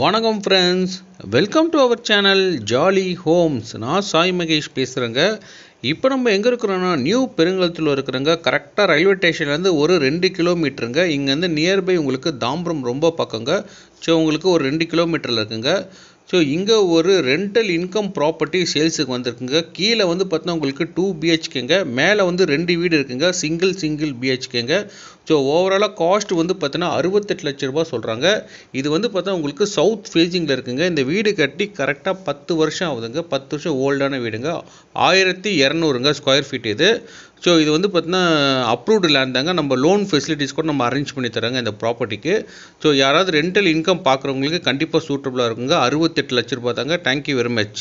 வணக்கம் friends, welcome to our channel jolly Holmes. நான் சாய் மகேஷ் பேசுகிறேங்க. இப்போ நம்ம எங்கே இருக்கிறோன்னா, நியூ பெருங்கலத்தூர் இருக்கிறோங்க. கரெக்டாக ரயில்வே ஸ்டேஷன்லேருந்து ஒரு 2 கிலோமீட்டருங்க. இங்கேருந்து நியர்பை உங்களுக்கு தாம்பரம் ரொம்ப பக்கங்க. ஸோ உங்களுக்கு ஒரு 2 கிலோமீட்டரில் இருக்குங்க. ஸோ இங்கே ஒரு ரெண்டல் இன்கம் ப்ராப்பர்ட்டி சேல்ஸுக்கு வந்திருக்குங்க. கீழே வந்து பார்த்தோன்னா உங்களுக்கு 2 BHKங்க, மேலே வந்து 2 வீடு இருக்குங்க, சிங்கிள் BHKங்க. ஸோ ஓவராலாக காஸ்ட் வந்து பார்த்தோன்னா 68 லட்ச ரூபா சொல்கிறாங்க. இது வந்து பார்த்தா உங்களுக்கு சவுத் ஃபேஸிங்கில் இருக்குங்க. இந்த வீடு கட்டி கரெக்டாக 10 வருஷம் ஆகுதுங்க. 10 வருஷம் ஓல்டான வீடுங்க. 1200ங்க ஸ்கொயர் ஃபீட் இது. ஸோ இது வந்து பார்த்தீங்கன்னா அப்ரூவ்டு லேண்ட் தாங்க. நம்ம லோன் ஃபெசிலிட்டிஸ் கூட நம்ம அரேஞ்ச் பண்ணி தராங்க இந்த ப்ராப்பர்ட்டிக்கு. ஸோ யாராவது ரெண்டல் இன்கம் பார்க்குறவங்களுக்கு கண்டிப்பாக சூட்டபுளாக இருக்குங்க. 68 லட்ச ரூபா தாங்க. Thank you very much.